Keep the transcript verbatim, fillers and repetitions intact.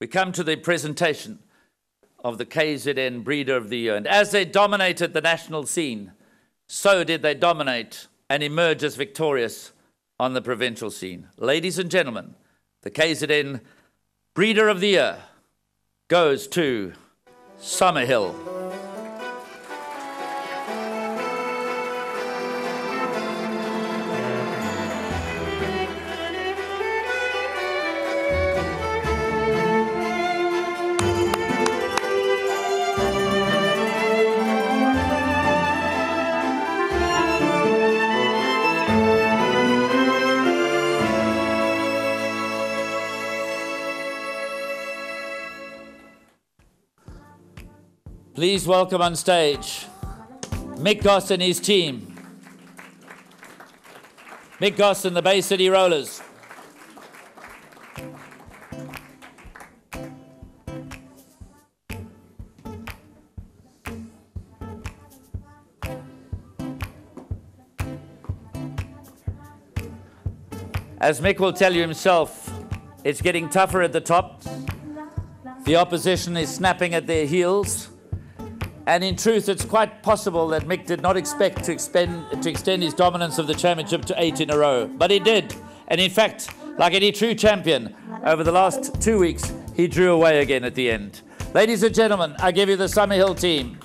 We come to the presentation of the K Z N Breeder of the Year. And as they dominated the national scene, so did they dominate and emerge as victorious on the provincial scene. Ladies and gentlemen, the K Z N Breeder of the Year goes to Summerhill. Please welcome on stage Mick Goss and his team. Mick Goss and the Bay City Rollers. As Mick will tell you himself, it's getting tougher at the top. The opposition is snapping at their heels. And in truth, it's quite possible that Mick did not expect to, expend, to extend his dominance of the championship to eight in a row. But he did. And in fact, like any true champion, over the last two weeks, he drew away again at the end. Ladies and gentlemen, I give you the Summerhill team.